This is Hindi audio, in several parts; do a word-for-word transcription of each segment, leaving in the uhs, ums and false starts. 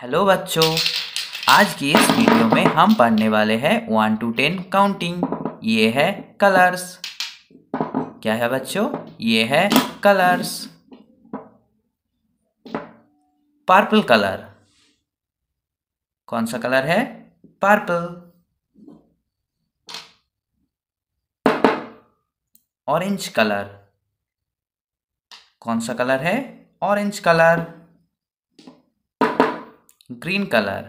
हेलो बच्चों, आज की इस वीडियो में हम पढ़ने वाले हैं वन टू टेन काउंटिंग। ये है कलर्स। क्या है बच्चों? ये है कलर्स। Purple colour. कौन सा कलर है? पर्पल। Orange colour. कौन सा कलर है? Orange colour. Green colour.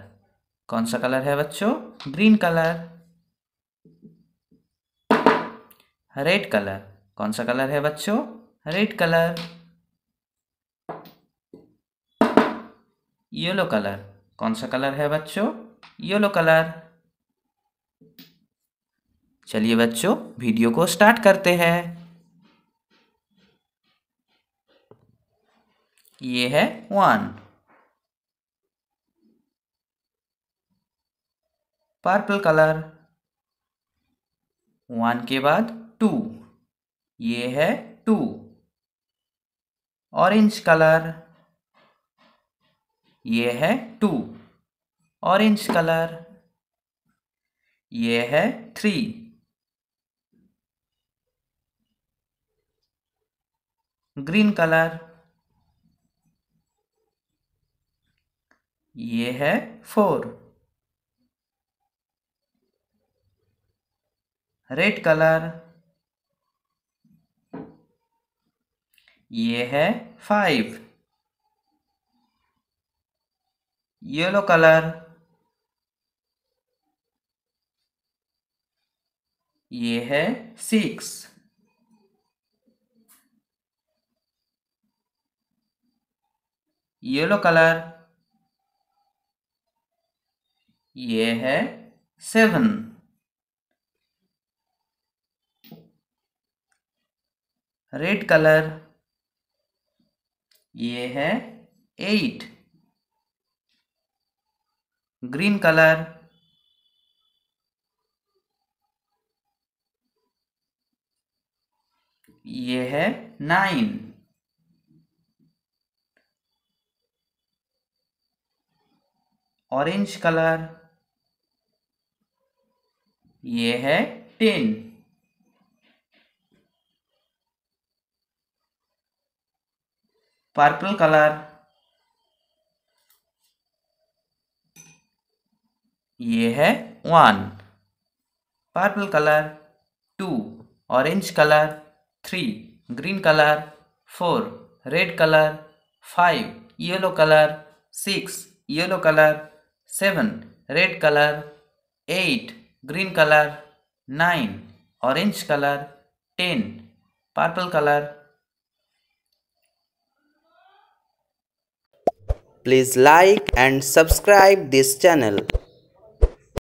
कौन सा कलर है बच्चों? Green colour. Red colour. कौन सा कलर है बच्चों? Red colour. Yellow colour. कौन सा कलर है बच्चों? Yellow colour. चलिए बच्चों, वीडियो को स्टार्ट करते हैं। ये है वन, पर्पल कलर। वन के बाद टू, ये है टू, ऑरेंज कलर। ये है टू, ऑरेंज कलर। ये है थ्री, ग्रीन कलर। ये है फोर, रेड कलर। ये है फाइव, येलो कलर। ये है सिक्स, येलो कलर। ये है सेवन, रेड कलर। ये है एट, ग्रीन कलर। ये है नाइन, ऑरेंज कलर। ये है टेन, पर्पल कलर। ये है one, purple colour. Two, orange colour. Three, green colour. Four, red colour. Five, yellow colour. Six, yellow colour. Seven, red colour. Eight, green colour. Nine, orange colour. Ten, purple colour. Please like and subscribe this channel.